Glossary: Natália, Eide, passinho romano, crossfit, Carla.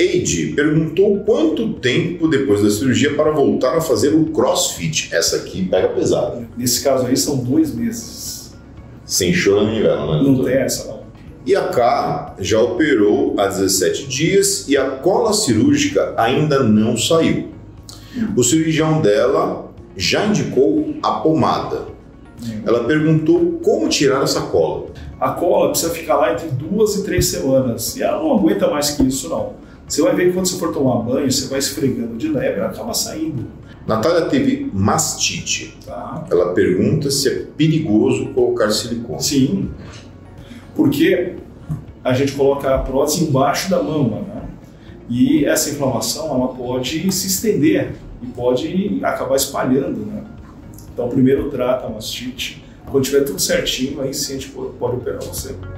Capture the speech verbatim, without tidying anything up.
Eide perguntou quanto tempo depois da cirurgia para voltar a fazer o crossfit. Essa aqui pega pesado. Nesse caso aí são dois meses. Sem choro nem vela, né? Não tem essa, não. E a Carla já operou há dezessete dias e a cola cirúrgica ainda não saiu. O cirurgião dela já indicou a pomada. Ela perguntou como tirar essa cola. A cola precisa ficar lá entre duas e três semanas. E ela não aguenta mais que isso, não. Você vai ver que quando você for tomar banho, você vai esfregando de leve, ela acaba saindo. Natália teve mastite. Tá. Ela pergunta se é perigoso colocar silicone. Sim, porque a gente coloca a prótese embaixo da mama, né? E essa inflamação ela pode se estender e pode acabar espalhando, né? Então primeiro trata a mastite. Quando tiver tudo certinho, aí sim a gente pode operar você.